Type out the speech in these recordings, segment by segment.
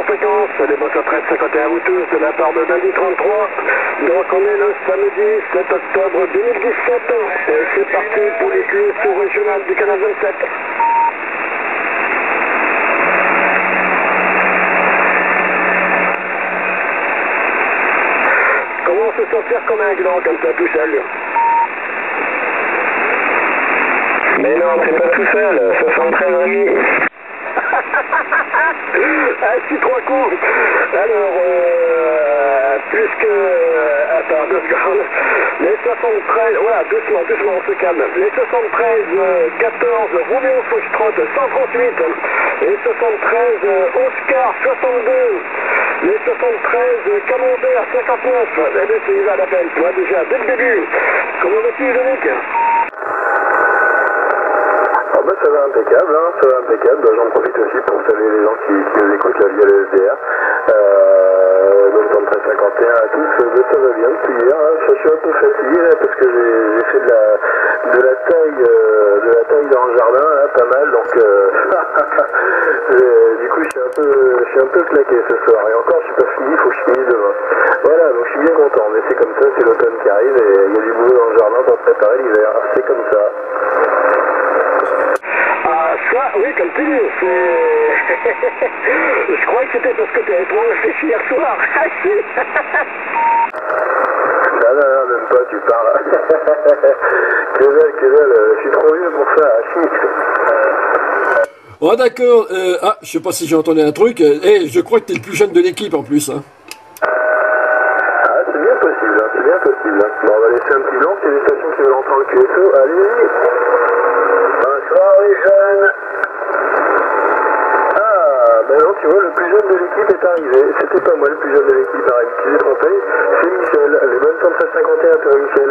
en séquence, les motos 1351 houteuses de la part de Dundee33. Donc on est le samedi 7 octobre 2017 et c'est parti pour les QSO régionales du Canal 27. Comment se sentir comme un gland comme ça tout seul? Mais non, t'es pas tout seul, ça sent très joli. Ah, si, trois coups. Alors, puisque... Attends, 2 secondes. Les 73... Voilà, doucement, doucement, on se calme. Les 73, 14, Roméo Foxtrot, 138. Les 73, Oscar, 62. Les 73, Camembert, 59. Eh bien, c'est Yves à l'appel, toi, déjà, dès le début. Comment vas-tu, Dominique? Ça va impeccable, hein, ça va impeccable. Bah, j'en profite aussi pour saluer les gens qui nous écoutent là via le SDR. Donc, dans le 1351 à tous, bah, ça va bien depuis hier. Hein. Je suis un peu fatigué là, parce que j'ai fait de la taille dans le jardin, là, pas mal. Donc, du coup, je suis un peu claqué ce soir. Et encore, je suis pas fini, il faut que je finisse demain. Voilà, donc je suis bien content. Mais c'est comme ça, c'est l'automne qui arrive et il y a du boulot dans le jardin pour préparer l'hiver. C'est comme ça. Ah oui, comme tu dis, c'est... Je croyais que c'était parce que tu avais trop réfléchi hier soir. Ah si. Non, même pas, tu parles. Que dalle, je suis trop vieux pour ça. Ah si. Oh d'accord, je sais pas si j'ai entendu un truc. Je crois que t'es le plus jeune de l'équipe en plus. Hein. Ah, c'est bien possible, hein, c'est bien possible. Hein. Bon, on va laisser un petit blanc, c'est les stations qui veulent entendre le QSO. Allez. Bonsoir les jeunes. Ah, ben non, tu vois, le plus jeune de l'équipe est arrivé. C'était pas moi le plus jeune de l'équipe, pareil. Tu t'es trompé, c'est Michel. Les bonnes 1351 à toi, Michel.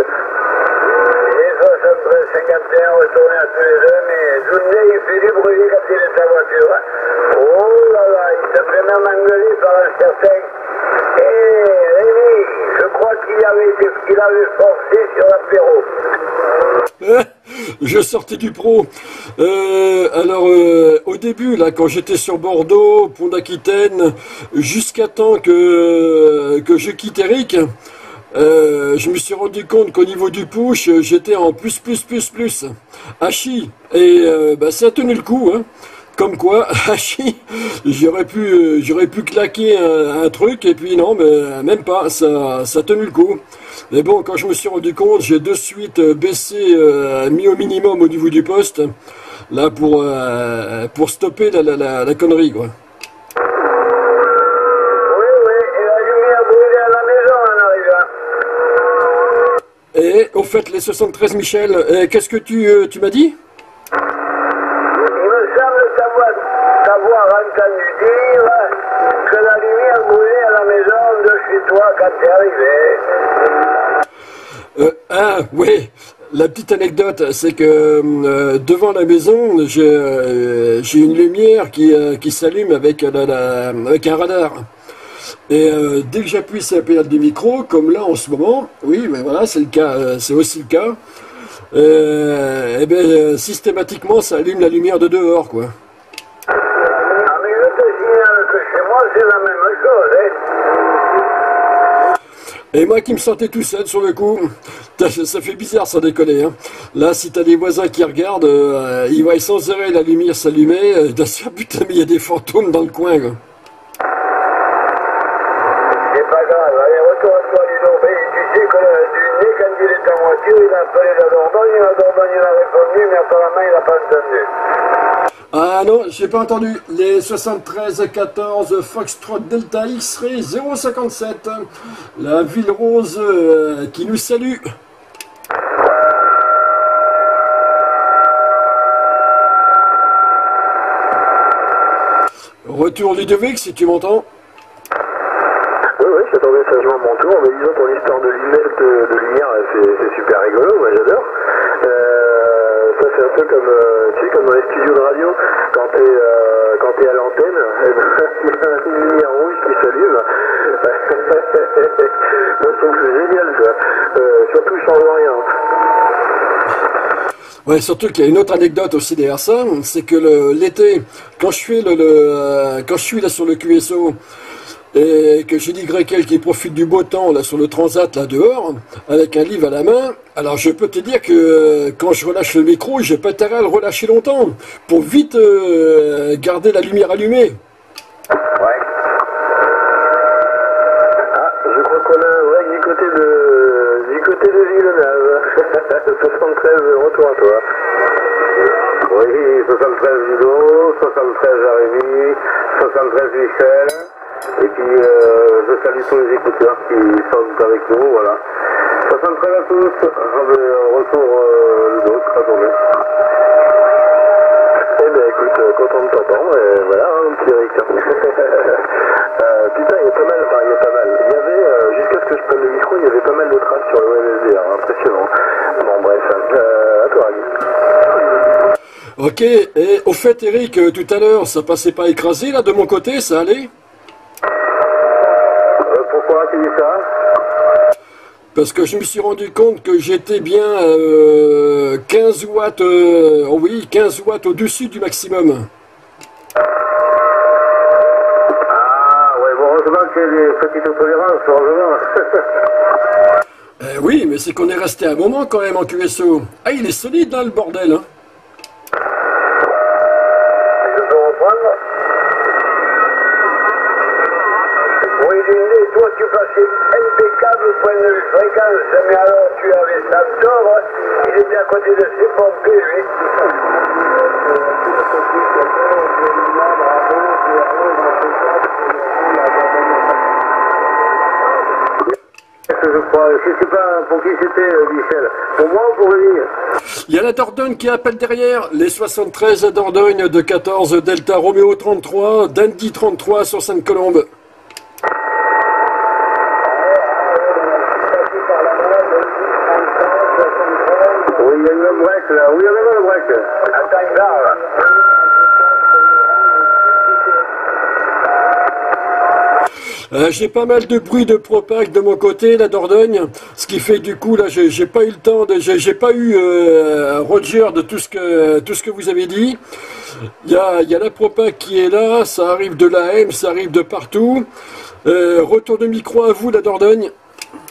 Les 1351 retournés à tous les deux, mais Dundee, il fait du bruit quand il est sa voiture. Oh là là, il se fait même engueuler par un certain. Eh, Rémi, je crois qu'il avait forcé sur l'apéro. Je sortais du pro. Alors, au début, là, quand j'étais sur Bordeaux, Pont d'Aquitaine, jusqu'à temps que je quitte Eric, je me suis rendu compte qu'au niveau du push, j'étais en plus. Hachi. Et ça a tenu le coup. Hein. Comme quoi, Hachi, j'aurais pu claquer un truc, et puis non, mais même pas, ça a tenu le coup. Mais bon, quand je me suis rendu compte, j'ai de suite baissé, mis au minimum au niveau du poste, là, pour stopper la connerie, quoi. Oui, et la lumière brûlée à la maison en arrivant. Et, au fait, les 73, Michel, qu'est-ce que tu m'as dit ? Oui, la petite anecdote, c'est que devant la maison, j'ai une lumière qui s'allume avec un radar. Et dès que j'appuie sur la pédale du micro, comme là en ce moment, oui, mais voilà, c'est le cas, c'est aussi le cas. Et bien, systématiquement, ça allume la lumière de dehors, quoi. Ah mais je te signale que chez moi, c'est la même chose, hein. Et moi qui me sentais tout seul sur le coup. Ça fait bizarre sans déconner. Hein. Là, si t'as des voisins qui regardent, ils voient sans arrêt la lumière s'allumer. Ah, putain, mais il y a des fantômes dans le coin. Quoi. C'est pas grave. Allez, retour à toi, Lino. Mais tu sais que Dundee, quand il est en voiture, il a appelé la Dordogne, il a répondu, mais apparemment, il n'a pas entendu. Ah non, j'ai pas entendu. Les 73-14 Foxtrot Delta X-Ray 057. La ville rose qui nous salue. Retour Ludovic, si tu m'entends. Oui, j'attendais sagement mon tour, mais disons pour l'histoire de l'email de lumière, c'est super rigolo, moi j'adore. Ça c'est un peu comme, tu sais, comme dans les studios de radio, quand t'es à l'antenne, il y a une lumière rouge qui s'allume. Moi je trouve que c'est génial ça, surtout je change rien. Ouais, surtout qu'il y a une autre anecdote aussi derrière ça, c'est que l'été, quand je suis quand je suis là sur le QSO, et que j'ai dit Grekel qui profite du beau temps là sur le transat là dehors, avec un livre à la main, alors je peux te dire que quand je relâche le micro, j'ai pas intérêt à le relâcher longtemps, pour vite garder la lumière allumée. Ouais. Ah, je crois qu'on a un ouais, du côté de Villeneuve. 73, retour à toi. Oui, 73 Ludo, 73 Jérémy, 73 Michel. Et puis je salue tous les écouteurs qui sont avec nous, voilà. 73 à tous, retour Ludo, très tombé. Eh bien écoute, content de t'entendre, et voilà, un petit Eric. Putain, il y a pas mal. Il y avait, jusqu'à ce que je prenne le micro, il y avait pas mal de traces sur le WebSDR, impressionnant. Bon bref, à toi Ravi. Ok, et au fait Eric, tout à l'heure, ça passait pas écrasé là, de mon côté, ça allait? Pourquoi tu dis ça? Parce que je me suis rendu compte que j'étais bien 15 watts, oui, 15 watts au-dessus du maximum. Ah, ouais, bon, heureusement qu'il y a des petites intolérances, heureusement. Oui, mais c'est qu'on est resté un moment quand même en QSO. Ah, il est solide, là, le bordel, hein. Mais alors tu avais ça tort, il était à côté de ses pompées, lui. Je crois, je sais pas pour qui c'était Michel, pour moi ou pour lui? Il y a la Dordogne qui appelle derrière, les 73 à Dordogne de 14 Delta Roméo 33, Dundee33 sur Sainte-Colombe. J'ai pas mal de bruit de propag de mon côté, la Dordogne, ce qui fait du coup là j'ai pas eu le temps, j'ai pas eu Roger de tout ce que vous avez dit. Il y a la propag qui est là, ça arrive de l'AM, ça arrive de partout. Retour de micro à vous, la Dordogne.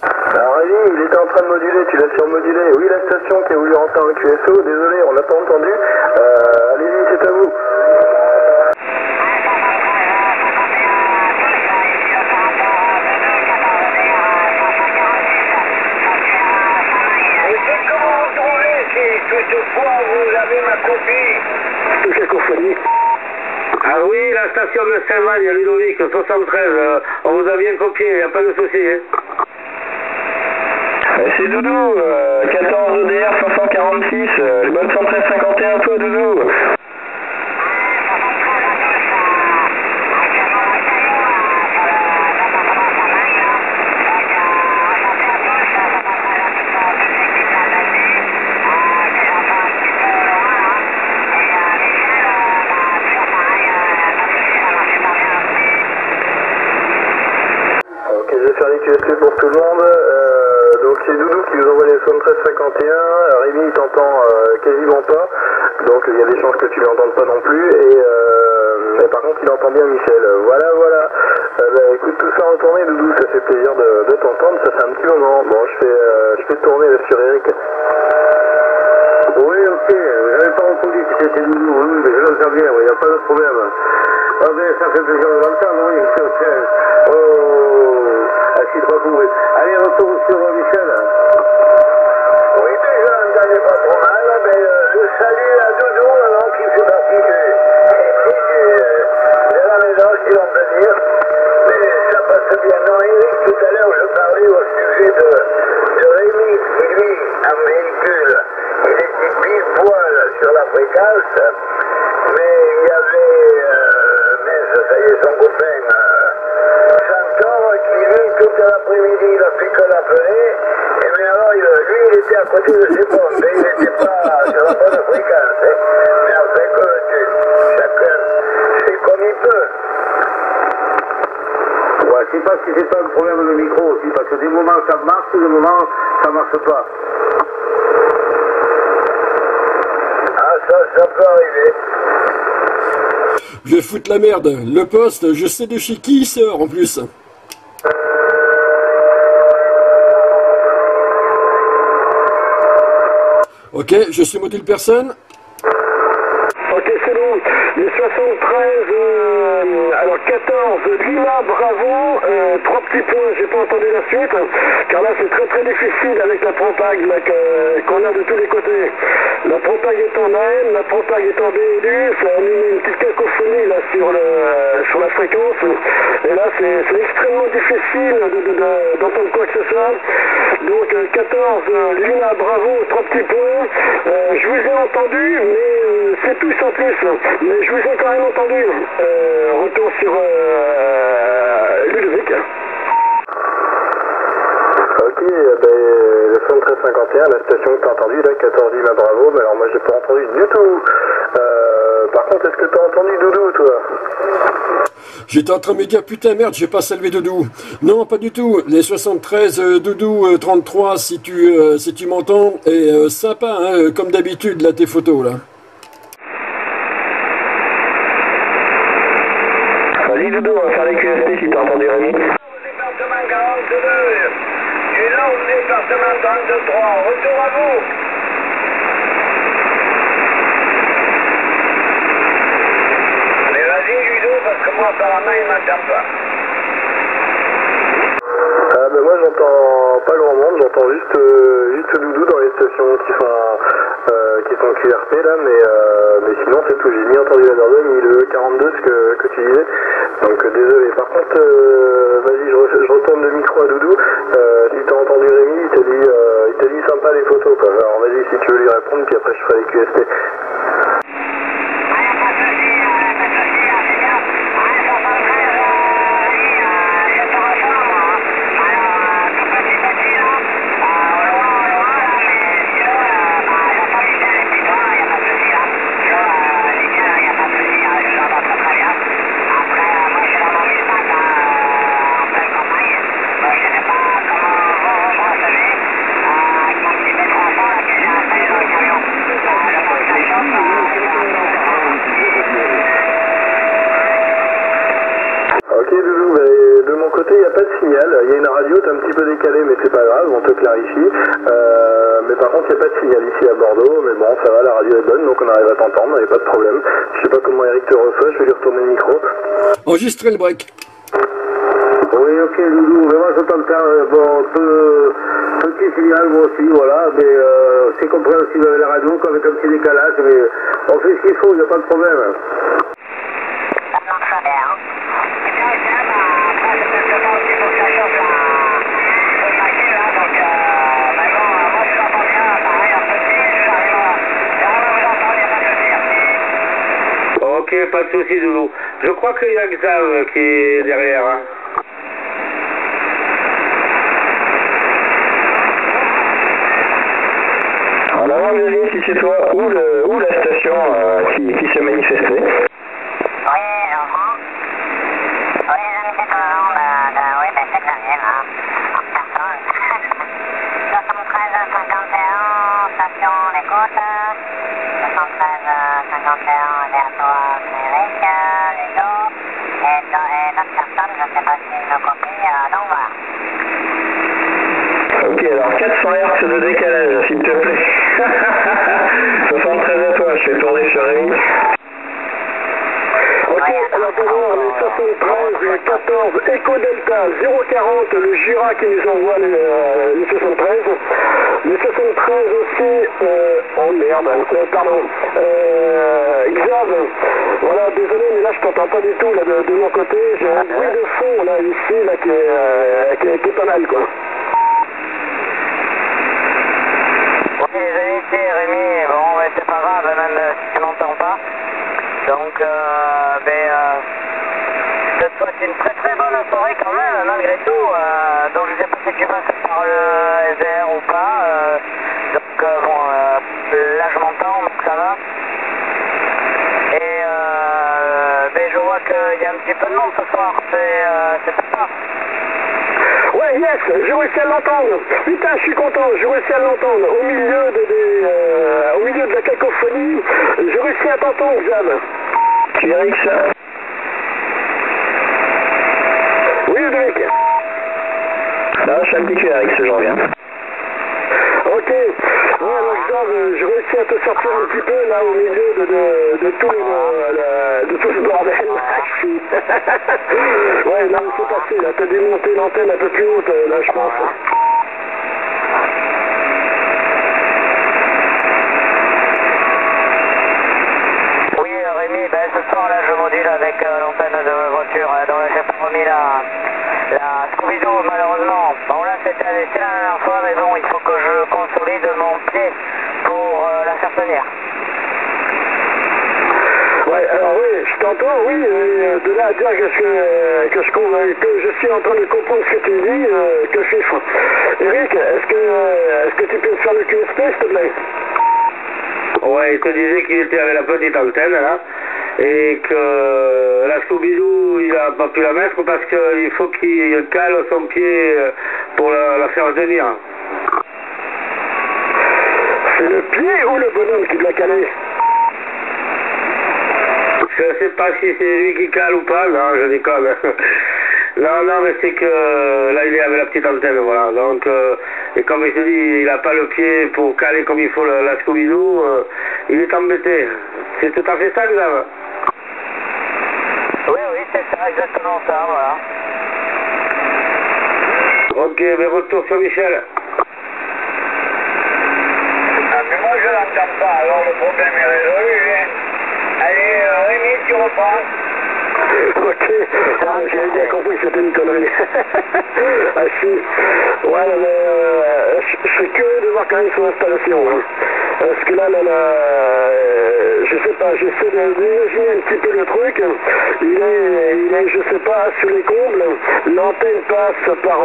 Alors vas-y, il était en train de moduler, tu l'as surmodulé. Oui, la station qui a voulu rentrer en QSO, désolé, on l'a pas entendu. Allez-y, c'est à vous. Toutefois, vous avez ma copie. Cacophonie. Ah oui, la station de Saint-Magne, Ludovic, 73, on vous a bien copié, il n'y a pas de souci. Hein. C'est Doudou, 14 EDR 546, les bonnes 11351, toi Doudou. Pour tout le monde, donc c'est Doudou qui vous envoie les 7351, Rémi il t'entend quasiment pas, donc il y a des chances que tu l'entendes pas non plus, et par contre il entend bien Michel, voilà, bah, écoute tout ça retourné Doudou, ça fait plaisir de t'entendre, ça fait un petit moment, bon je fais tourner là sur Eric. Oui ok, j'avais pas entendu que c'était Doudou, oui mais je l'entends bien, il n'y a pas de problème. Ah ben ça fait plaisir de l'entendre, oui, ok. Allez, retour sur Michel. Oui, mais je l'entendais pas trop mal, mais je salue à Doudou, alors qui fait partie de la maison, si l'on peut dire. Mais ça passe bien. Non, Eric, tout à l'heure, je parlais au sujet de Rémi, qui lui, en véhicule, il était pile poil sur la fréquence, mais il y avait, mais ça y est, son copain, tout l'après-midi, il a fait que l'appeler, et mais alors, lui, il était à côté de ses pompes, il n'était pas sur la bonne fréquence, hein. Mais après que chacun fait comme il peut. Ouais, c'est parce que c'est pas un problème de micro aussi, parce que des moments ça marche, des moments ça marche pas. ça peut arriver. Je vais foutre la merde. Le poste, je sais de chez qui il sort en plus. Ok, je suis module personne. Ok, c'est bon. Les 73, alors 14, Lima, bravo, trois petits points, j'ai pas entendu la suite, car là c'est très très difficile avec la propague qu'on a de tous les côtés. La propague est en AM, la propague est en BLU, ça a mis une petite cacophonie là sur la fréquence, et là c'est extrêmement difficile d'entendre quoi que ce soit. Donc 14, Lima, bravo, trois petits points, je vous ai entendu, mais c'est plus en plus, mais je vous ai quand même entendu. Retour sur Ludovic. Ok, ben, le son 1351, la station que tu as entendue, là, 14 Lima, bravo, mais alors moi j'ai pas entendu du tout. Par contre, est-ce que tu as entendu Doudou, toi? J'étais en train de me dire, putain merde, j'ai pas salué Doudou. Non, pas du tout. Les 73, Doudou, 33, si tu m'entends, et sympa, hein, comme d'habitude, là, tes photos, là. Vas-y Doudou, on va faire les QST si t'as entendu Rémi. Département 42, du long département 33, retour à vous. Mais vas-y Ludo, parce que moi par la main il m'entend pas. Ah ben moi j'entends pas grand monde, j'entends juste Doudou dans les stations qui sont QRP là, mais sinon c'est tout, j'ai ni entendu la Dordogne ni le 42 ce que tu disais. Donc désolé, par contre, vas-y, je retourne le micro à Doudou. Si t'as entendu Rémi, il t'a dit sympa les photos, quoi. Alors vas-y, si tu veux lui répondre, puis après je ferai les QST. Enregistrer le break. Oui, ok, Loulou, mais moi je t'entends, bon, petit signal, moi aussi, voilà, mais c'est compréhensible avec la radio, avec un petit décalage, mais on fait ce qu'il faut, il n'y a pas de problème. Ok, pas de soucis, Loulou. Je crois qu'il y a Xav qui est derrière. Hein. On a vu Xavier si c'est toi ou la station qui s'est manifestée. Oui, j'entends. Oui, je ne sais pas le nom, oui, bah c'est Xavier là. Personne. 73 51, station d'écoute. 73 51, vers toi, Frédéric. Ok, alors 400 Hz de décalage, s'il te plaît. 73 à toi, je vais tourner sur Rémi. Ok, alors d'abord, les 73, 14, Echo Delta, 040, le Jura qui nous envoie les 73. Les 73 aussi, oh merde, pardon, Xav, voilà, désolé, mais là je t'entends pas du tout, là, de mon côté, j'ai un bruit de fond, là, ici, là, qui est pas mal, quoi. Ok, désolé, c'est Rémi, bon, ouais, c'est pas grave, même si tu m'entends pas, donc, cette fois, c'est une très très bonne soirée quand même, malgré tout, donc je sais pas si tu passes par le Isère ou pas, donc bon, là je m'entends, donc ça va. Et ben, je vois qu'il y a un petit peu de monde ce soir, c'est sympa. Ouais, yes, j'ai réussi à l'entendre. Putain, je suis content, j'ai réussi à l'entendre. Au milieu de la cacophonie, j'ai Grenoble. QRX. Oui, Greg. Là, je suis un petit QRX, je reviens. Ok. Oui, alors je réussis à te sortir un petit peu là au milieu de tout le bordel. Ouais, là où c'est passé, là, t'as dû monter l'antenne un peu plus haute, là, je pense. La Scoubidou, malheureusement, bon là c'était la dernière fois, mais bon, il faut que je consolide mon pied pour la faire tenir. Ouais, alors oui, je t'entends, oui, de là à dire que je suis en train de comprendre ce que tu dis, que je suis fou. Eric, est-ce que tu peux me faire le QSP, s'il te plaît? Ouais, il te disait qu'il était avec la petite antenne, là. Et que la Scoubidou, il n'a pas pu la mettre parce qu'il faut qu'il cale son pied pour la faire venir. C'est le pied ou le bonhomme qui l'a calé? Je ne sais pas si c'est lui qui cale ou pas, non, je déconne. Non, mais c'est que là, il est avec la petite antenne, voilà. Donc, et comme il se dit, il n'a pas le pied pour caler comme il faut la Scoubidou, il est embêté. C'est tout à fait ça, Grave. Oui, c'est ça, exactement ça, voilà. Ok, mais retour sur Michel. Ah, mais moi je l'entends pas, alors le problème est résolu, hein. Allez, Rémi, tu reprends. Ok, j'avais bien compris que c'était une connerie. Ah si, ouais, mais je suis curieux de voir quand même son installation, hein. Parce que là, je sais pas, j'essaie d'imaginer un petit peu le truc. Il est je sais pas, sur les combles, l'antenne passe par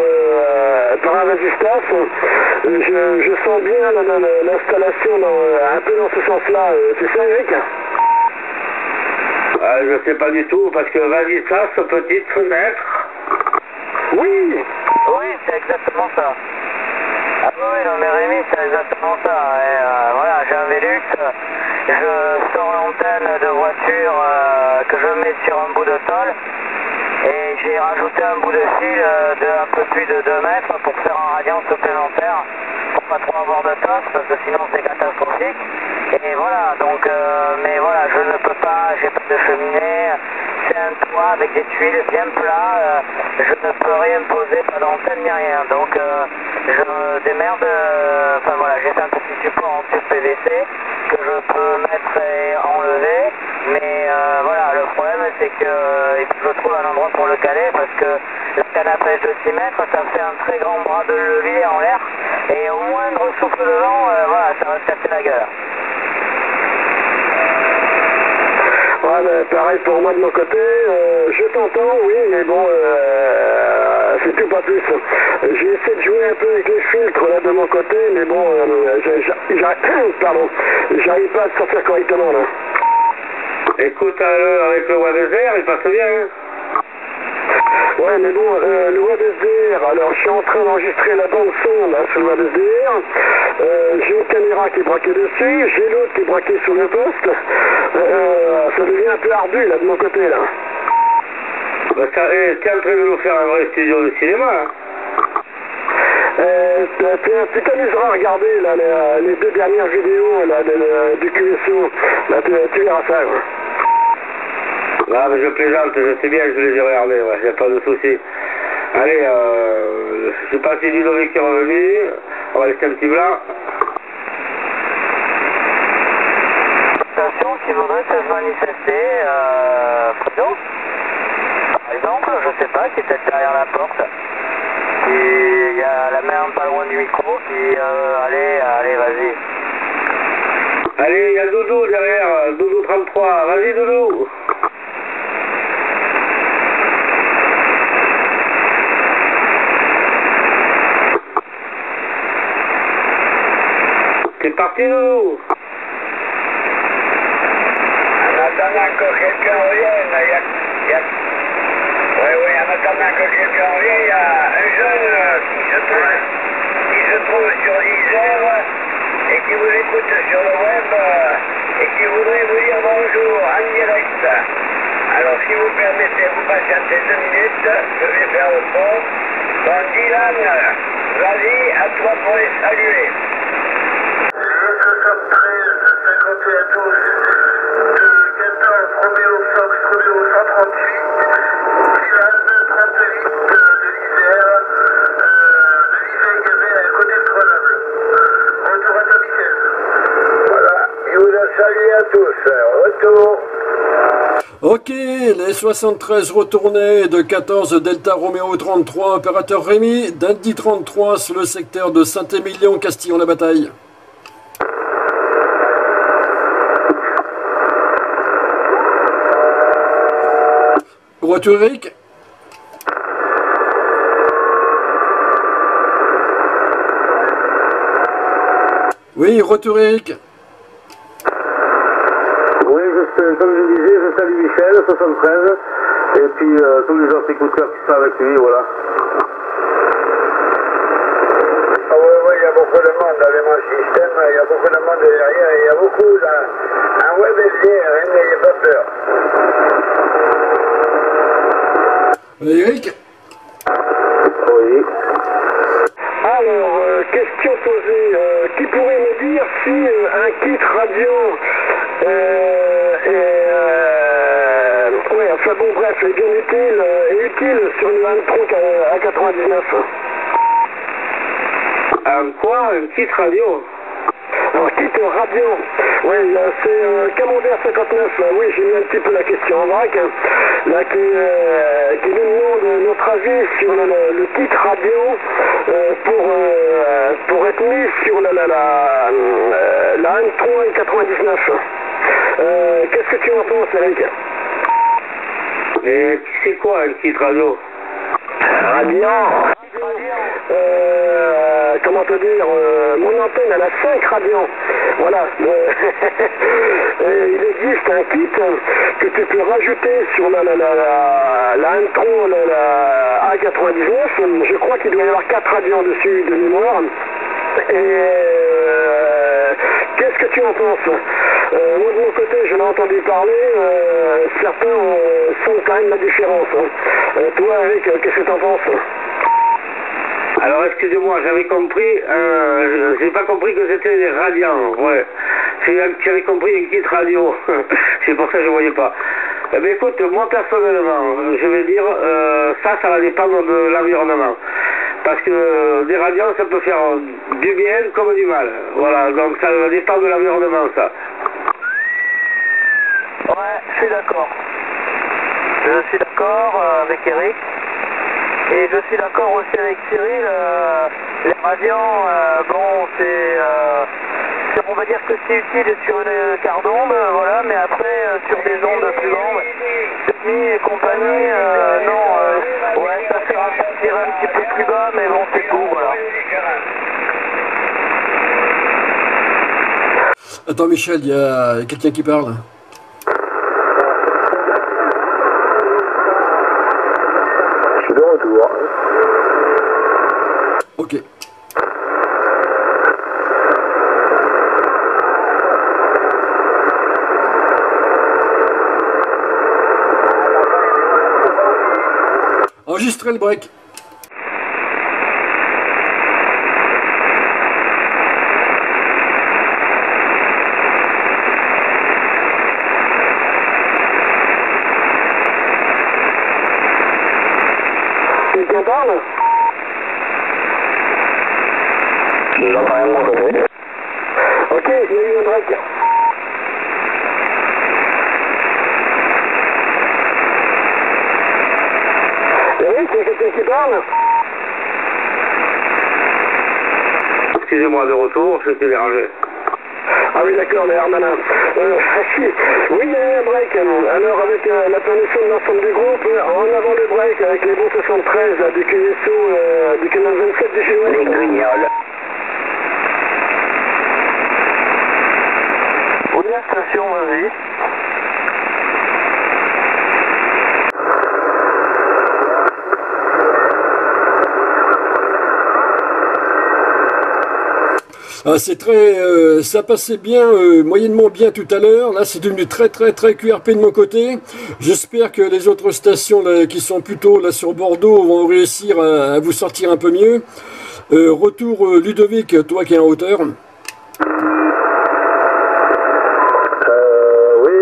un résistance. Je sens bien l'installation un peu dans ce sens-là. C'est ça, Eric? Je sais pas du tout, parce que résistance, petite fenêtre. Oui, c'est exactement ça. Ah oui, non mais Rémi, c'est exactement ça. Et, voilà, j'ai un Vélux, je sors l'antenne de voiture que je mets sur un bout de tôle et j'ai rajouté un bout de fil d'un peu plus de 2 mètres pour faire un radiant supplémentaire pour pas trop avoir de tosse parce que sinon c'est catastrophique. Et voilà, donc, mais voilà, je ne peux pas, j'ai pas de cheminée, c'est un toit avec des tuiles bien plats, je ne peux rien poser, pas d'antenne ni rien, donc je me démerde, enfin voilà, j'ai un petit support en tube PVC que je peux mettre et enlever, mais voilà, le problème c'est que il faut que je trouve un endroit pour le caler parce que la canne à pêche de 6 mètres, ça fait un très grand bras de levier en l'air, et au moindre souffle de vent, voilà, ça va se casser la gueule. Ouais, mais pareil pour moi de mon côté, je t'entends, oui, mais bon, c'est tout, pas plus. J'ai essayé de jouer un peu avec les filtres là de mon côté, mais bon, j'arrive pas à le sortir correctement là. Écoute, avec le WebSDR, il passe bien, hein. Ouais, mais bon, le WebSDR, alors je suis en train d'enregistrer la bande son là sur le WebSDR, j'ai une caméra qui est braquée dessus, j'ai l'autre qui est braquée sur le poste, ça devient un peu ardu là de mon côté là. Bah, t'es en train de nous faire un vrai studio de cinéma, hein. Tu t'amuseras à regarder là, les 2 dernières vidéos là, du QSO, là, tu verras ça, ouais. Ah, mais je plaisante, je sais bien, je les ai regardés, ouais, y a pas de souci. Allez, je sais pas si Ludovic est revenu, on va laisser un petit blanc. Station qui voudrait se manifester, Fredo, par exemple, je sais pas, qui est peut-être derrière la porte. Il y a la main pas loin du micro qui, allez, vas-y. Allez, il y a Doudou derrière, Doudou33, vas-y Doudou. C'est parti, Doudou. En attendant que quelqu'un revienne, il y a un jeune qui se trouve sur Isère et qui vous écoute sur le web et qui voudrait vous dire bonjour en direct. Alors si vous permettez, vous patientez 2 minutes, je vais faire le pont. Bon, Dylan, vas-y, à toi pour les saluer. Le 213, 51, 12, de 14, Roméo Fox, Roméo 138, Dylan, 38 de l'Isère, de l'Isère Gavet à côté de Grenoble. Retour à ta vitesse. Voilà, et vous a salué à tous. Retour. Ok, les 73 retournés de 14 Delta Roméo 33, opérateur Rémi, Dundee33 sur le secteur de Saint-Émilion, Castillon-la-Bataille. Retour Eric. Oui, retour Eric. Comme je disais, je salue Michel, 73, et puis tous les autres écouteurs qui sont avec lui, voilà. Ah oui, oui, il y a beaucoup de monde dans les système, il y a beaucoup de monde derrière, il y a beaucoup en WebSDR, n'ayez pas peur. Eric. Oui. Alors, question posée, qui pourrait me dire si un kit radio... ouais, enfin bon, bref, c'est bien utile, utile sur le AM3 à 99. Quoi? Un kit radio? Un kit radio? Oui, c'est Camembert 59, oui, j'ai mis un petit peu la question en vrac, hein, là, qui nous demande notre avis sur le kit radio pour être mis sur la AM3 et 99. Qu'est-ce que tu en penses, Eric? Mais c'est quoi un kit radio? Radiant. Comment te dire, mon antenne elle a 5 radiants. Voilà. Il existe un kit que tu peux rajouter sur la M3, la A99. Je crois qu'il doit y avoir 4 radiants dessus de mémoire. Et qu'est-ce que tu en penses? Moi de mon côté, je l'ai entendu parler, certains sentent quand même la différence. Hein. Toi, Eric, qu'est-ce que t'en penses? Alors, excusez-moi, j'avais compris, j'ai pas compris que c'était des radiants, ouais. J'avais compris une petite radio, c'est pour ça que je voyais pas. Eh bien, écoute, moi personnellement, je vais dire, ça va dépendre de l'environnement. Parce que des radiants, ça peut faire du bien comme du mal. Voilà, donc ça va dépendre de l'environnement, ça. Ouais, je suis d'accord. Je suis d'accord avec Eric. Et je suis d'accord aussi avec Cyril. Les radiants, bon, c'est... on va dire que c'est utile sur le quart d'onde, voilà, mais après, sur des ondes plus grandes, Sony et compagnie, non, ouais, ça fait un petit peu plus bas, mais bon, c'est tout, voilà. Attends, Michel, il y a quelqu'un qui parle. Ok. Enregistrez le break. Quelqu'un parle? Ok, j'ai eu un break. Oui, c'est quelqu'un qui parle. Excusez-moi, de retour, j'étais dérangé. Ah oui, d'accord, les Hermanins. Oui, il y a eu un break. Alors, avec la permission de l'ensemble du groupe, en avant le break, avec les bons 73 là, du QSO, du Canal 27 du Géo. Les Grignoles. Oui, la station, vas-y. Ah, c'est très, ça passait bien, moyennement bien tout à l'heure. Là, c'est devenu très QRP de mon côté. J'espère que les autres stations là, qui sont plutôt là sur Bordeaux vont réussir à vous sortir un peu mieux. Retour Ludovic, toi qui es en hauteur. Oui,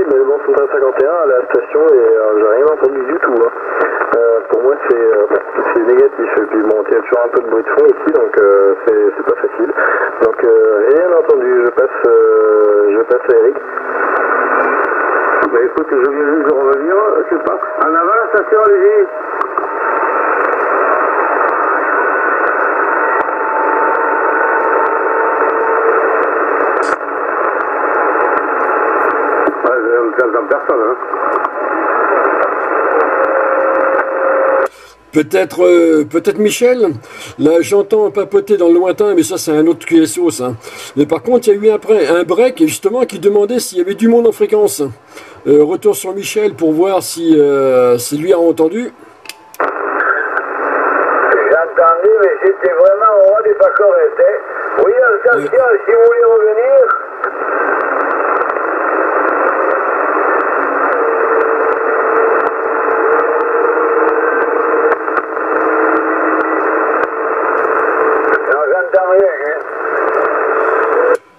mais bon, c'est 51 à la station et j'ai rien entendu du tout. Hein. Pour moi, c'est négatif. Et puis bon, il y a toujours un peu de bruit de fond ici, donc c'est pas facile. Donc rien entendu. Je passe à Eric. Bah, écoute, je viens juste de revenir. Je sais pas. En avant la station, allez-y. Peut-être Michel, là j'entends papoter dans le lointain, mais ça c'est un autre QSO ça. Mais par contre il y a eu après un break justement qui demandait s'il y avait du monde en fréquence. Retour sur Michel pour voir si, si lui a entendu. J'ai entendu, mais j'étais vraiment au roi du pas correct. Hein. Oui, attention, si vous voulez revenir.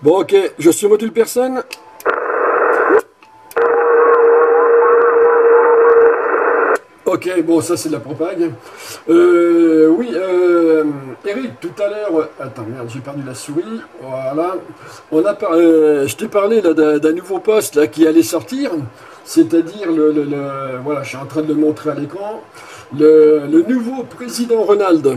Bon, ok, je suis module personne. Ok, bon, ça c'est de la propague. Oui, Eric, tout à l'heure... Attends, merde, j'ai perdu la souris. Voilà. On a je t'ai parlé d'un nouveau poste là, qui allait sortir. C'est-à-dire, voilà, je suis en train de le montrer à l'écran. Le nouveau président Ronald.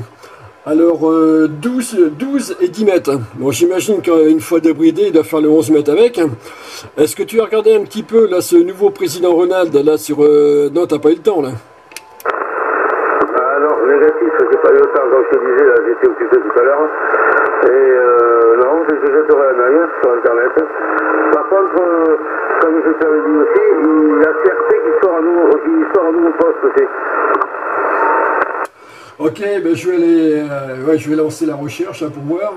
Alors, 12 et 10 mètres. Bon, j'imagine qu'une fois débridé, il doit faire le 11 mètres avec. Est-ce que tu as regardé un petit peu, là, ce nouveau président Ronald, là, sur... Non, t'as pas eu le temps, là. Ah non, négatif, j'ai pas eu le temps, comme je te disais, là, j'étais occupé tout à l'heure. Et, non, je jetterai un œil sur Internet. Par contre, comme je t'avais dit aussi, il y a QRP qui sort un nouveau poste aussi. Ok, ben je vais je vais lancer la recherche pour voir.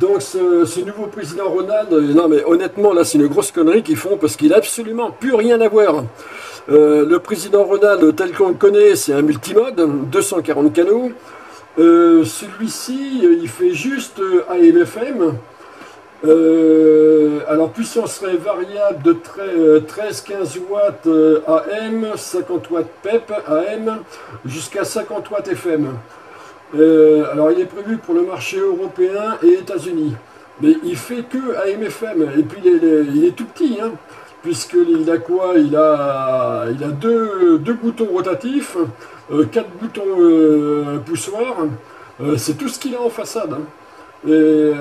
Donc ce nouveau président Ronald, non mais honnêtement là c'est une grosse connerie qu'ils font parce qu'il n'a absolument plus rien à voir. Le président Ronald tel qu'on le connaît c'est un multimode, 240 canaux. Celui-ci il fait juste AM, FM. Alors puissance variable de 13-15 watts AM, 50 watts PEP AM, jusqu'à 50 watts FM. Alors il est prévu pour le marché européen et États-Unis. Mais il fait que AM FM. Et puis il est tout petit, hein, puisqu'il a quoi? Il a deux boutons rotatifs, 4 boutons poussoirs. C'est tout ce qu'il a en façade. Hein. Et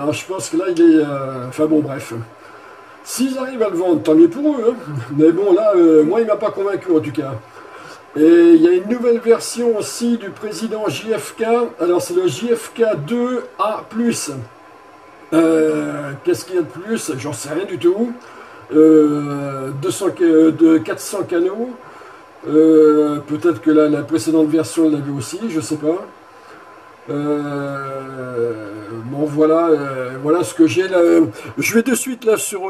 non, je pense que là, il est... Enfin bon, bref. S'ils arrivent à le vendre, tant mieux pour eux. Hein. Mais bon, là, moi, il m'a pas convaincu, en tout cas. Et il y a une nouvelle version aussi du président JFK. Alors, c'est le JFK 2A+. Qu'est-ce qu'il y a de plus? J'en sais rien du tout. 400 canaux. Peut-être que la précédente version, elle l'avait aussi, je sais pas. Bon voilà, voilà ce que j'ai là. Je vais de suite là sur.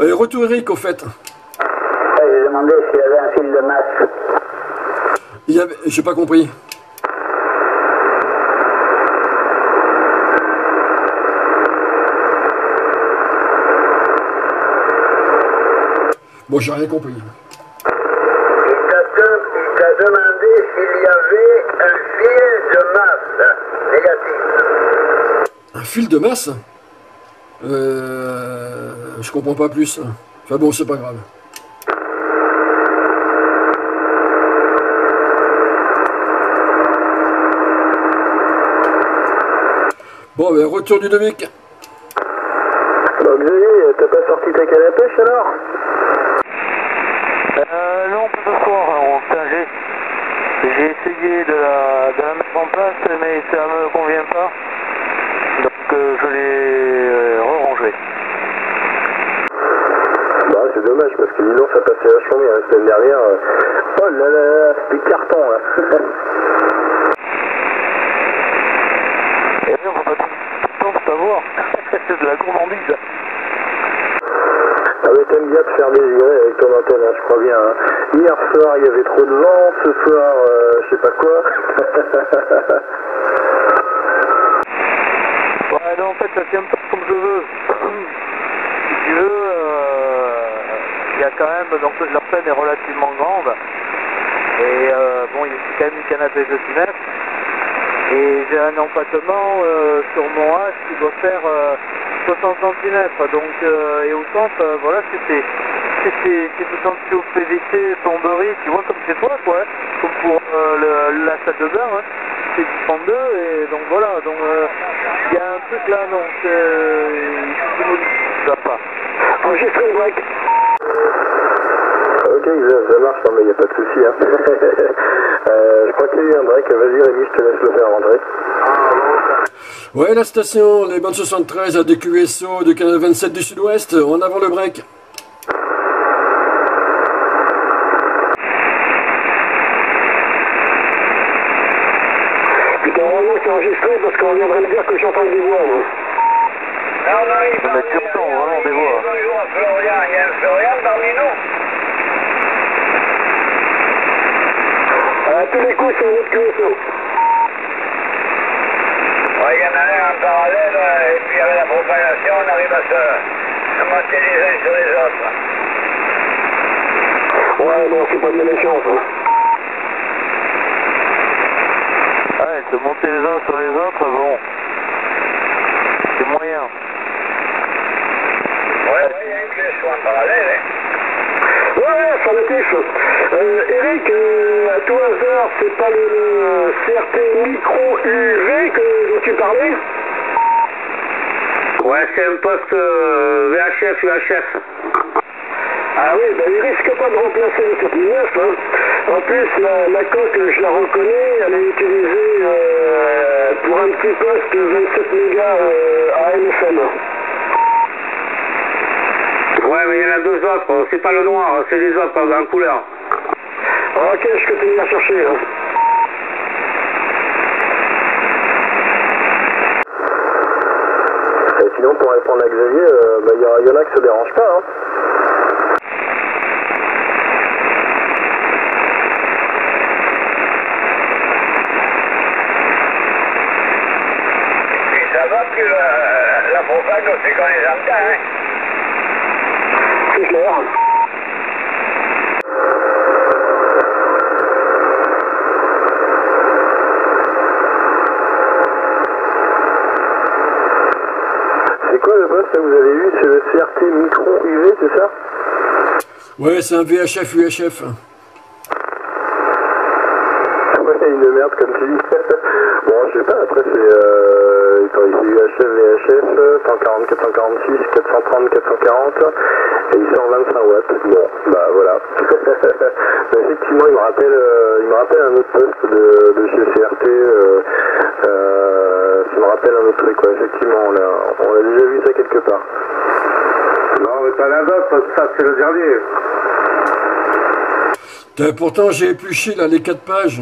Allez, retour Eric au fait. J'ai demandé s'il y avait un fil de masse. J'ai pas compris. Bon, j'ai rien compris. Il t'a demandé s'il y avait un fil de masse négatif. Un fil de masse? Je comprends pas plus. Enfin bon, c'est pas grave. Bon, ben, retour du Dominique. Bon, Xavier, t'as pas sorti ta canne à pêche alors? Non, pas ce soir. Enfin, j'ai essayé de la mettre en place, mais ça ne me convient pas. Donc je l'ai rangée. Bah c'est dommage parce que disons ça passait vachement bien la semaine dernière. Oh là là, c'était carton là. Et on va pas tout le temps savoir. C'est de la gourmandise. Ah mais t'aimes bien te faire désirer avec ton antenne, hein, je crois bien. Hein. Hier soir il y avait trop de vent, ce soir je sais pas quoi. Ouais non en fait ça tient pas comme je veux. Si tu veux, il y a quand même, donc l'antenne est relativement grande. Et bon il y a quand même une canapé de 6 mètres. Et j'ai un empattement sur mon H qui doit faire 60 cm, donc et au centre, voilà, c'est tout en dessous au PVC, plomberie, tu vois, comme chez toi, quoi, hein, comme pour la salle de bain, hein, c'est du 32, et donc voilà, donc il y a un truc là, non, il ne va pas. Oh, j'ai pris une break. Ok, ça marche, non, mais il n'y a pas de souci, hein. Je crois qu'il y a eu un break, vas-y Rémi, je te laisse le faire rentrer. Ouais, la station, les bandes 73 à des QSO de Canal 27 du Sud-Ouest, en avant le break. Putain, vraiment c'est enregistré parce qu'on viendrait me dire que j'entends des voix, moi. On est sur temps, vraiment des voix. Bonjour à Florian, il y a un Florian parmi nous. À tous les coups, c'est une autre QSO. Ouais, il y en a un en parallèle, et puis avec la propagation, on arrive à se monter les uns sur les autres. Ouais, bon, c'est pas de méchance. Hein. Ouais, se monter les uns sur les autres, bon, c'est moyen. Ouais, ouais, il y a une QSO en parallèle, hein. Ouais, ça me touche. Eric, à tout hasard, c'est pas le CRT micro UV dont tu parlais? Ouais, c'est un poste VHF, UHF. Ah oui, ben il risque pas de remplacer le 79, hein. En plus, la coque, je la reconnais, elle est utilisée pour un petit poste de 27 mégas AM FM. Ouais, mais il y en a deux autres, c'est pas le noir, c'est les autres en couleur. Ok, je continue à chercher. Hein. Et sinon, pour répondre à Xavier, bah, y en a qui se dérangent pas. Hein. Et ça va que la propagande, c'est qu'on les entend, hein. C'est clair. Le poste que vous avez vu, c'est le CRT micro UV, c'est ça? Ouais, c'est un VHF UHF. Ouais, une merde comme tu dis. Bon, je sais pas, après c'est UHF, VHF, 144, 146, 430, 440 et ils sont 25 watts. Bon, bah voilà. Mais effectivement, il me rappelle un autre poste de chez CRT. Ça me rappelle un autre truc, ouais, effectivement, on a déjà vu ça quelque part. Non, mais t'en as d'autres, parce que ça, c'est le dernier. Pourtant, j'ai épluché, là, les 4 pages.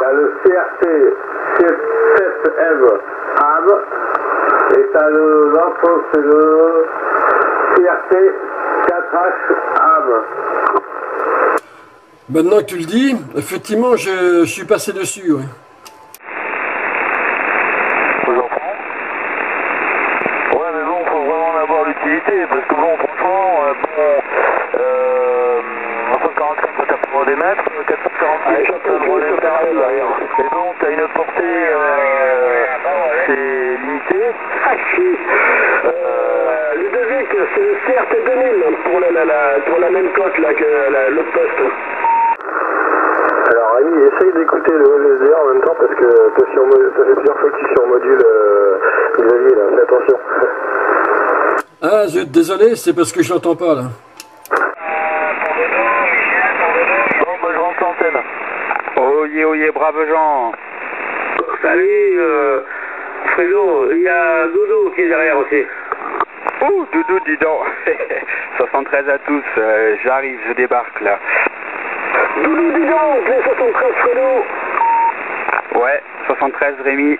T'as le CRT, CFM, AM, et t'as l'autre, c'est le CRT, 4H, AM. Maintenant que tu le dis, effectivement, je suis passé dessus, oui. Parce que bon, franchement, bon, 145 watts à prendre des mètres, 446 watts à prendre des mètres, et bon, t'as une portée, c'est limité. Ah si, Ludovic, c'est le CRT 2000 pour la même coque là que l'autre poste. Alors Rémi, essaye d'écouter le WebSDR en même temps parce que ça fait plusieurs fois que tu es sur module, Xavier, là, fais attention. Ah zut, désolé, c'est parce que je l'entends pas là. Bon, bah je rentre l'antenne. Oyez, oyez, braves gens. Salut, Fredo, il y a Dodo qui est derrière aussi. Ouh, Doudou, dis donc. 73 à tous, j'arrive, je débarque là. Doudou, dis donc, les 73 Fredo. Ouais, 73 Rémi,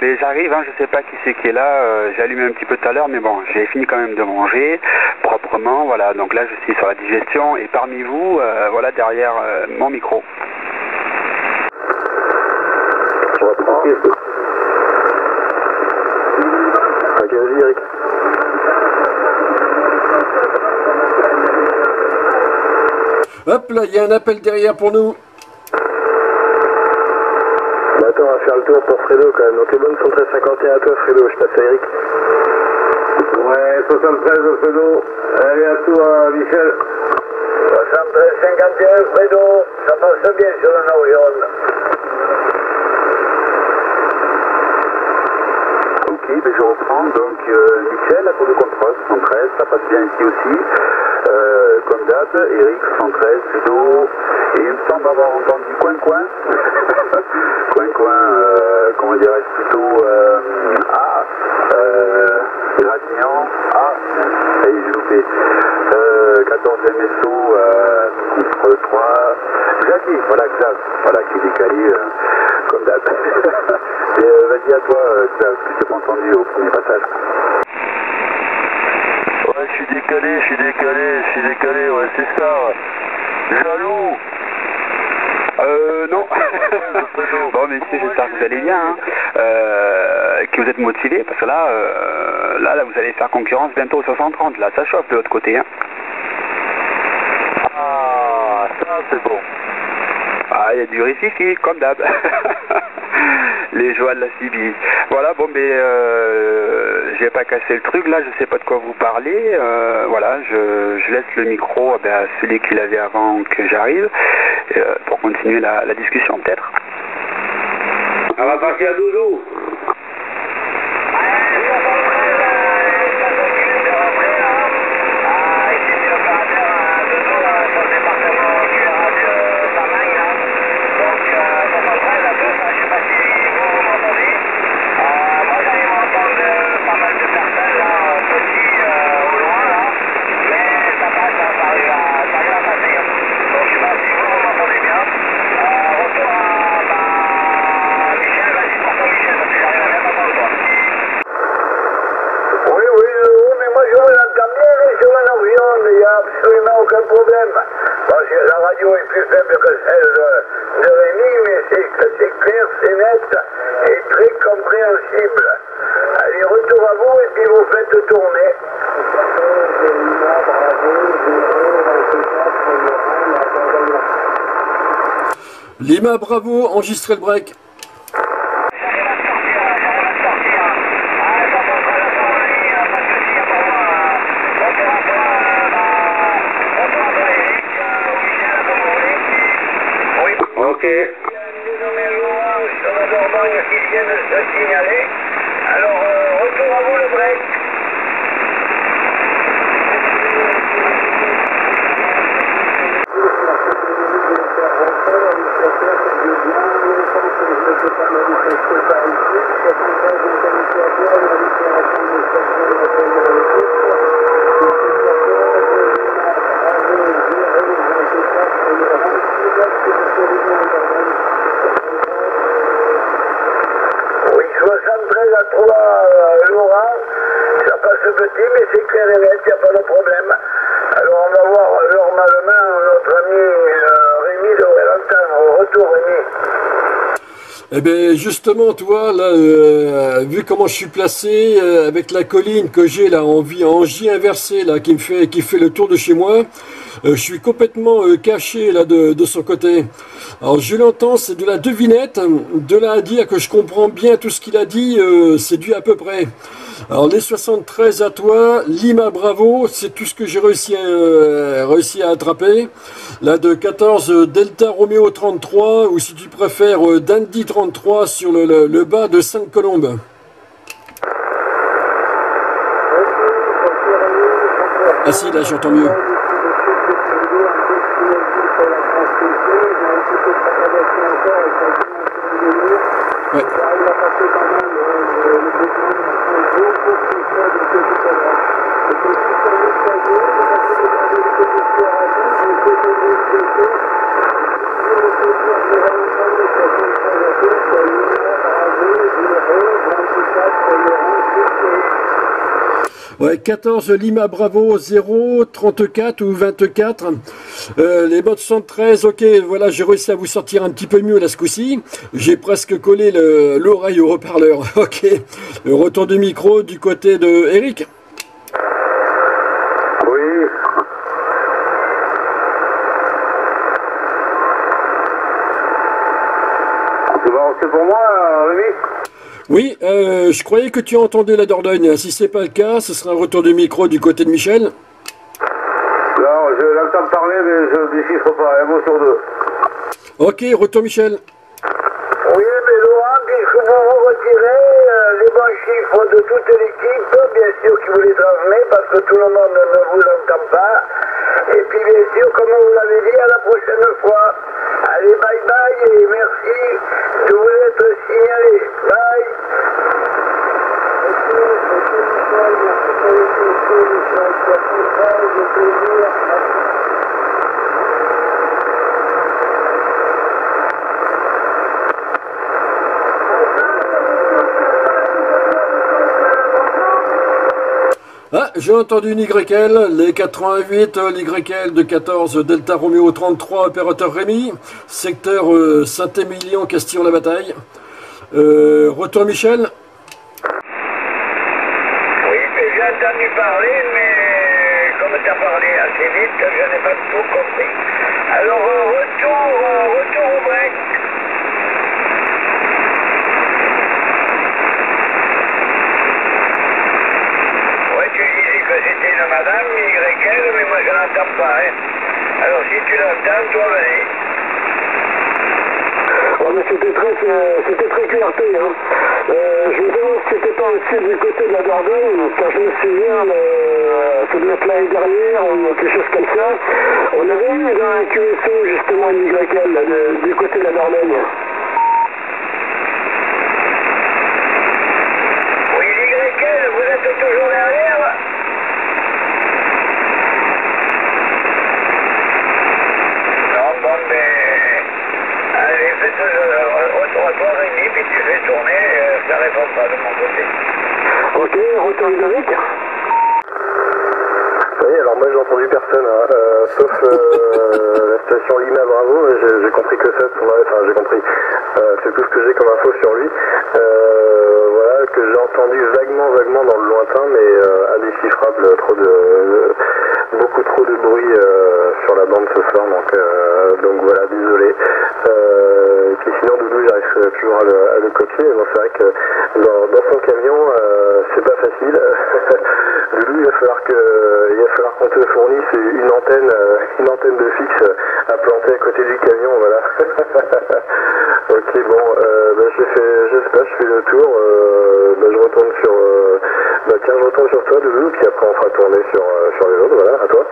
mais j'arrive, hein, je sais pas qui c'est qui est là, j'ai allumé un petit peu tout à l'heure, mais bon, j'ai fini quand même de manger, proprement, voilà, donc là je suis sur la digestion, et parmi vous, voilà, derrière mon micro. Ok, vas-y Eric. Hop là, il y a un appel derrière pour nous. Attends, on va faire le tour pour Fredo quand même. Donc les bonnes sont 1351 à toi Fredo, je passe à Eric. Ouais, 73 Fredo. Allez à toi Michel. 7351 Fredo, ça passe bien sur le Naurion. Ok, ben je reprends. Donc Michel, la cour de contrôle 73, ça passe bien ici aussi. Comme d'hab, Eric 113, Fredo. Et il me semble avoir entendu coin-coin. Coin-coin, comment dirais-je plutôt Gradignan, et j'ai loupé. 14e SO, contre 3, Jackie, voilà Xav, voilà qui est décalé, comme d'hab. Et vas-y à toi Xav, tu t'es pas entendu au premier passage. Ouais, je suis décalé, ouais, c'est ça, ouais. Jaloux. Non. Bon, messieurs, j'espère que vous allez bien, hein, que vous êtes motivés, parce que là, là, vous allez faire concurrence bientôt au 530. Là, ça chauffe de l'autre côté, hein. Ah, ça, c'est bon. Ah, il y a du récif, comme d'hab. Les joies de la Sibie. Voilà, bon, mais j'ai pas cassé le truc, là, je sais pas de quoi vous parlez. Voilà, je laisse le micro à celui qui l'avait avant que j'arrive, pour continuer la discussion, peut-être. On va passer à Doudou. Lima, bravo, enregistrez le break. Ok. Alors, retour à vous le break. Eh bien, justement, toi, là, vu comment je suis placé, avec la colline que j'ai là en J inversé, là, qui fait le tour de chez moi, je suis complètement caché là de son côté. Alors, je l'entends, c'est de la devinette, de là à dire que je comprends bien tout ce qu'il a dit, c'est dû à peu près. Alors, les 73 à toi, Lima, bravo, c'est tout ce que j'ai réussi à attraper. Là, de 14, Delta Romeo 33, ou si tu préfères, Dundee33 sur le bas de Sainte-Colombe. Ah si, là, j'entends mieux. Ouais. Ouais, 14 Lima Bravo 0, 34 ou 24, les modes 73, ok, voilà, j'ai réussi à vous sortir un petit peu mieux là ce coup-ci, j'ai presque collé l'oreille au reparleur, ok, le retour du micro du côté de Eric. Oui, je croyais que tu entendais la Dordogne. Si c'est pas le cas, ce sera un retour de micro du côté de Michel. Non, je l'entends parler, mais je ne déchiffre pas, un mot sur deux. Ok, retour Michel. Oui, mais Laurent, puisque vous vous retirez les bons chiffres de toute l'équipe, bien sûr qui vous les transmet, parce que tout le monde ne vous l'entend pas. Et puis bien sûr, comme vous l'avez dit, à la prochaine fois. Allez, bye bye et merci de vous être signalé. Bye. Ah, j'ai entendu une YL, les 88, l'YL de 14, Delta Romeo 33, opérateur Rémi, secteur Saint-Émilion, Castillon-la-Bataille. Retour Michel. Oui, j'ai entendu parler, mais comme tu as parlé assez vite, je n'ai pas tout compris. Alors, retour au break. C'était une madame, YL, mais moi je l'entends pas, hein. Alors si tu l'entends, toi, vas-y. Oh, mais c'était très QRP, hein. Je me demande si c'était pas aussi du côté de la Dordogne, car je me souviens, ça devait être l'année dernière, ou quelque chose comme ça. On avait eu un QSO, justement, une YL, là, du côté de la Dordogne. Oui, YL, vous êtes toujours derrière? Retour Rémi, puis tu fais tourner, ça répond pas de mon côté. Ok, retour Ludovic. Oui, alors moi j'ai entendu personne, hein, sauf la station Lima Bravo, j'ai compris que ça, enfin j'ai compris, c'est tout ce que j'ai comme info sur lui. Voilà, que j'ai entendu vaguement dans le lointain, mais indéchiffrable, beaucoup trop de bruit sur la bande ce soir, donc voilà, désolé. Puis sinon, Doudou, j'arrive toujours à le copier. Bon, c'est vrai que dans son camion, c'est pas facile. Doudou, il va falloir qu'on te fournisse une antenne de fixe à planter à côté du camion, voilà. Ok, bon, je fais le tour. Je retourne sur toi, Doudou, puis après on fera tourner sur les autres, voilà, à toi.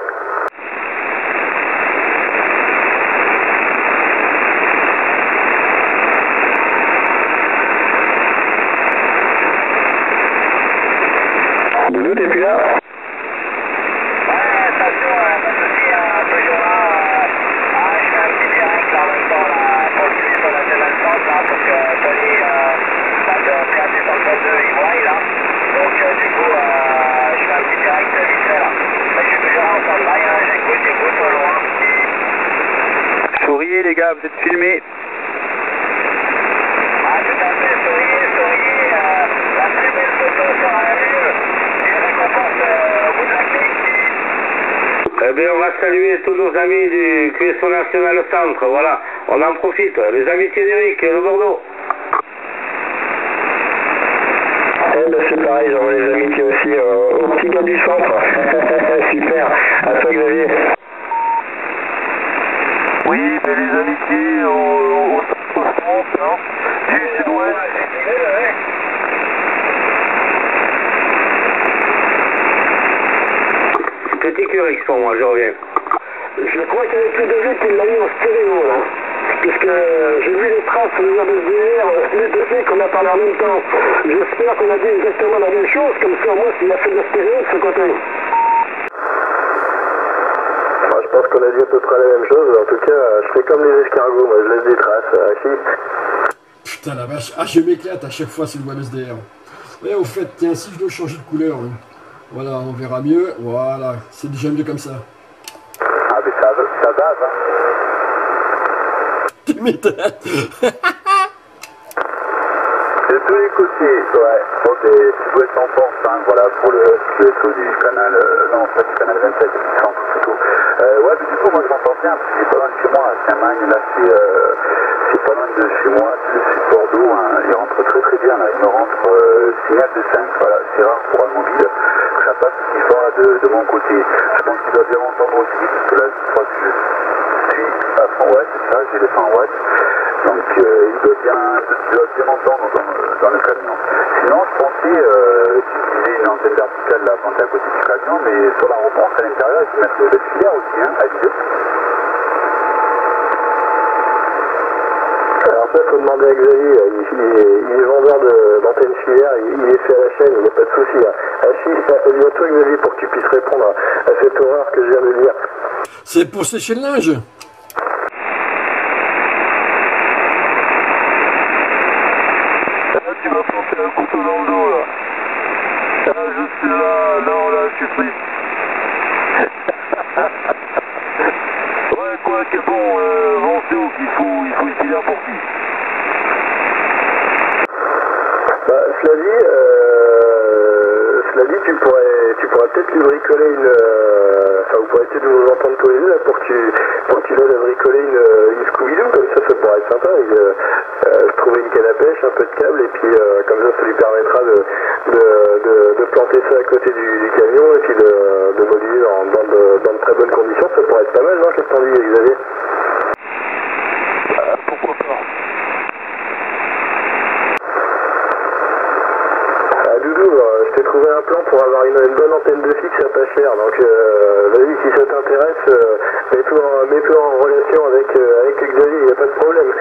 Vous êtes filmé. Ah, tout à fait, souriez, la très belle photo sur la rue, et la récompense au bout de la clé. Eh bien, on va saluer tous nos amis du QSO National au Centre, voilà, on en profite, les amitiés d'Éric et de Bordeaux. Eh bien, c'est pareil, j'envoie les amitiés aussi aux petits gars du Centre. Super, à toi Xavier. Oui, mais les amitiés au centre, non? Du sud-ouest. Petit QRX pour moi, je reviens. Je crois qu'avec le devis, il l'a mis en stéréo, là. Puisque j'ai vu les traces sur le WebSDR, les dossiers qu'on a parlé en même temps. J'espère qu'on a dit exactement la même chose, comme ça, moi, s'il a fait de la stéréo de ce côté. je pense qu'on a dit à peu près la même chose. En tout cas, je fais comme les escargots, moi, je laisse des traces assis. Putain la vache, ah je m'éclate à chaque fois, c'est le WebSDR. Mais au fait, tiens, si je dois changer de couleur, hein. Voilà, on verra mieux, voilà, c'est déjà mieux comme ça. Ah mais ça bave, hein. Tu m'étonnes. C'est tous les côtés, ouais. Bon, c'est sud-ouest en force, hein, voilà, pour le QSO du canal, non, pas du canal 27, du centre plutôt. Ouais, mais du coup, moi je m'en sors bien, parce que c'est pas loin de chez moi, à Saint-Magne, là, c'est pas loin de chez moi, c'est Bordeaux, hein. Il rentre très très bien, là, il me rentre signal de 5, voilà, c'est rare pour un mobile, ça passe aussi fort de mon côté. Je pense qu'il doit bien m'entendre aussi, parce que là, je crois que je suis à 100 watts, ça, j'ai les 100 watts, donc il doit bien m'entendre dans le camion. Sinon, je pensais utiliser une antenne verticale là, quand t'es à côté du camion, mais sur la remonte à l'intérieur, ils mettent le filaire aussi, hein, à l'idée. Ça, il faut demander à Xavier, il est vendeur d'antenne filaire, il est fait à la chaîne, il n'y a pas de souci. Achille, dis à toi Xavier pour que tu puisses répondre à cette horreur que je viens de lire. C'est pour sécher le linge. Là, tu vas planter un couteau dans l'eau, là. Là, je suis là, non, là, je suis pris. Ouais, quoi, que bon, c'est où qu'il faut, il faut utiliser un pour qui. Bah, cela dit, tu pourrais peut-être lui bricoler une... Enfin, vous pourrez peut-être vous entendre tous les deux, là, pour que tu l'aides à bricoler une Scoubidou, comme ça pourrait être sympa. Et, trouver une canne à pêche, un peu de câble, et puis comme ça lui permettra de planter ça à côté du camion, et puis de moduler dans de très bonnes conditions. Ça pourrait être pas mal, non? Qu'est-ce que t'en dis, Xavier? Pourquoi pas? Ah, Doudou, je t'ai trouvé un plan pour avoir une bonne antenne de fixe à pas cher, donc vas-y, si ça t'intéresse, mets-toi en relation avec Xavier, il n'y a pas de problème.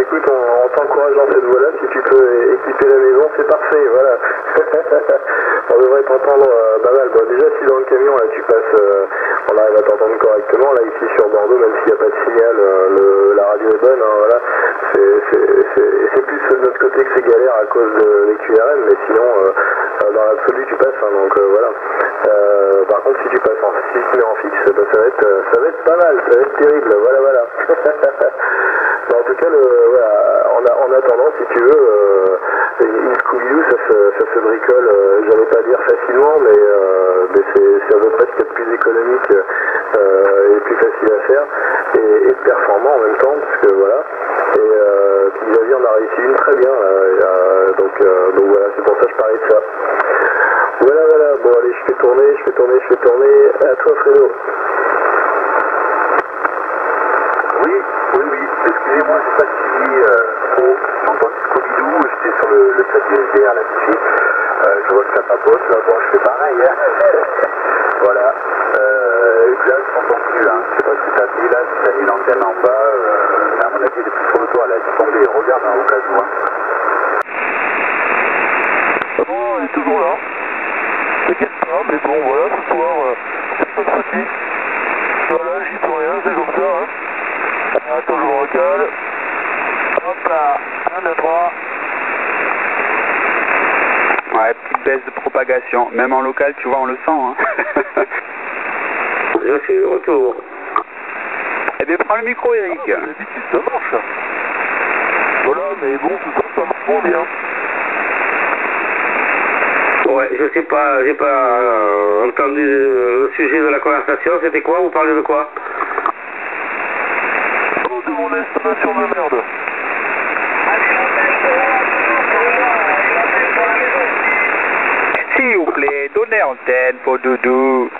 Écoute, on t'encourage dans cette voie-là, si tu peux équiper la maison, c'est parfait, voilà. On devrait t'entendre pas mal. Bon, déjà, si dans le camion, là, tu passes, on arrive à t'entendre correctement, là, ici, sur Bordeaux, même s'il n'y a pas de signal, la radio est bonne, hein, voilà. C'est plus de notre côté que c'est galère à cause des QRM, mais sinon, dans l'absolu, tu passes, hein, donc voilà. Par contre, si tu passes en fixe, bah, ça va être pas mal, ça va être terrible, voilà. En tout cas, en attendant, si tu veux, une Scoubidou, ça se bricole, j'allais pas dire facilement, mais c'est à peu près ce qu'il y a de plus économique et plus facile à faire, et performant en même temps, parce que voilà. Et puis Xavier en a réussi une très bien, donc voilà, c'est pour ça que je parlais de ça. Voilà, bon allez, je fais tourner, à toi Fredo. Oui, excusez-moi, j'ai pas suivi trop l'entente de Scoubidou, j'étais sur le chat du SDR là-dessus, je vois que ça papote, bon je fais pareil, hein. Voilà, là je t'entends plus, hein. Je sais pas ce que t'as dit là, si t'as mis l'antenne en bas, à mon avis elle est plus sur le toit, elle a dû tomber, regarde hein, au cas où. Hein. Bon, elle est toujours là, t'inquiète pas, mais bon voilà, ce soir, c'est pas de soucis, voilà, j'y peux rien, c'est comme ça, hein. Attends, je vous recale. Hop là, 1, 2, 3. Ouais, petite baisse de propagation. Même en local, tu vois, on le sent. Hein. Je suis de retour. Eh bien, prends le micro, Eric. Ah, d'habitude, ça marche. Voilà, mais bon, ça marche bien. Ouais, je sais pas, j'ai pas entendu le sujet de la conversation. C'était quoi? Vous parlez de quoi? De mon installation de merde. S'il vous plaît, antenne pour Doudou.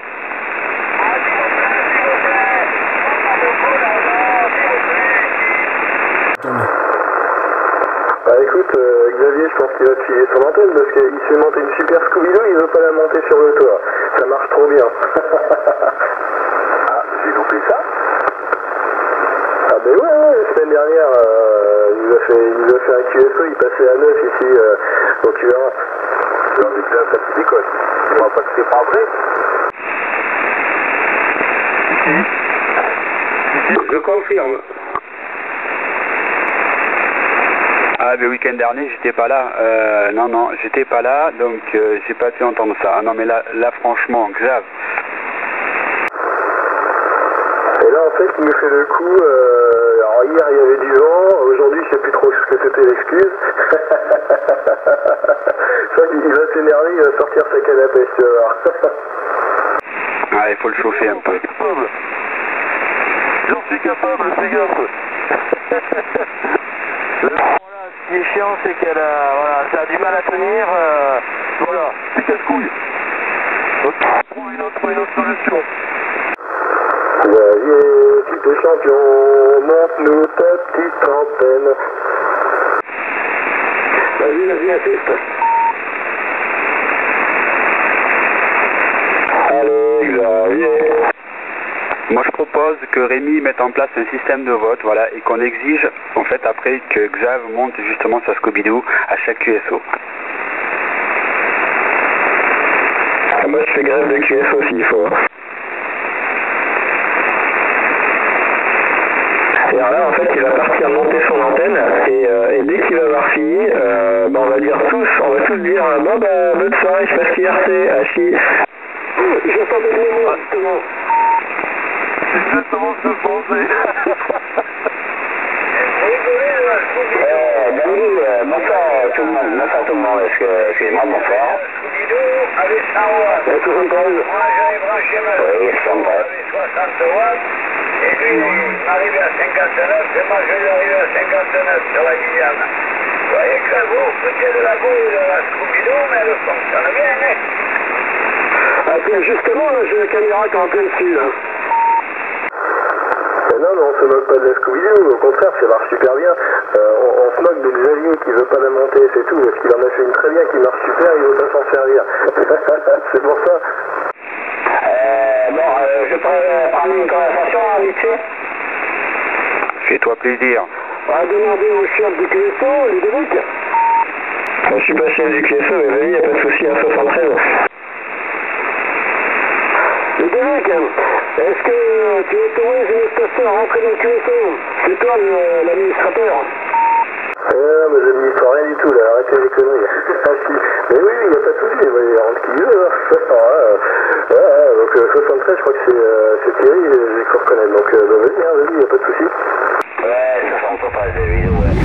Bah écoute, Xavier, je pense qu'il va te filer son antenne parce qu'il s'est monté une super Scoubidou, il veut pas la monter sur le toit. Ça marche trop bien. Ah, j'ai loupé ça? Ah ben ouais, la semaine dernière, il nous a fait un QSO, il passait à 9 ici au Q1. J'en ai déjà fait des déconnes. Je vois pas que c'est pas vrai. Je confirme. Ah, le week-end dernier, j'étais pas là. Non, j'étais pas là, donc j'ai pas pu entendre ça. Ah non, mais là franchement, Xav. Et là, en fait, il me fait le coup. Alors, hier, il y avait du vent. Aujourd'hui, je sais plus trop ce que c'était l'excuse. Ça, il va s'énerver, il va sortir sa canne à pêche, tu vas voir. Ah, il faut le chauffer un peu. J'en suis capable, fais gaffe. Ce qui est chiant, c'est qu'elle voilà, ça a du mal à tenir, voilà, c'est casse-couille. Donc, on prend une autre solution. Vas-y, petit champion, monte-nous ta petite antenne. Vas-y, assiste. Allez, Xavier. Moi, je propose que Rémi mette en place un système de vote, voilà, et qu'on exige, en fait, après que Xav monte justement sa Scoubidou à chaque QSO. Ah, moi, je fais grève de QSO s'il faut. Et alors là, en fait, il va partir monter son antenne, et dès qu'il va avoir fini, on va dire tous, bon, bonne soirée, je passe QRT, Hachi. J'attends des mots, justement. C'est exactement ce que je pensais. Bonsoir tout le monde, est-ce que c'est moi, bonsoir. Est-ce que vous entendez? Moi j'avais branché ma vie, j'avais 60 watts, et lui il m'arrivait à 59, et moi je lui arrivais à 59 sur la Guyane. Vous voyez que la bourse, c'était de la boule de la Scoubidou, mais elle fonctionne bien, hein. Ah bien justement, là j'ai la caméra qui est en plein dessus, là. Non, mais on se moque pas de la Scoubidou, au contraire, ça marche super bien. On se moque de Xavier qui veut pas la monter, c'est tout, parce qu'il en a fait une très bien qui marche super, il veut pas s'en servir. C'est pour ça. Je pourrais prendre une conversation, hein, vite fait. Fais-toi plaisir. On va demander au chef du QSO, Ludovic. Je suis pas chef du QSO, mais vas-y, y a pas de souci, à 73. Ludovic, est-ce que tu autorises une station à rentrer dans le QSO? C'est toi l'administrateur. Non, mais j'administre rien du tout, là, arrêtez les conneries. Mais oui, il n'y a pas de soucis, il rentre qui veut, là. Donc 73, je crois que c'est Thierry, j'ai cru reconnaître. Donc vas-y, il n'y a pas de soucis. Ouais, ça sent pas, j'ai vu, ouais.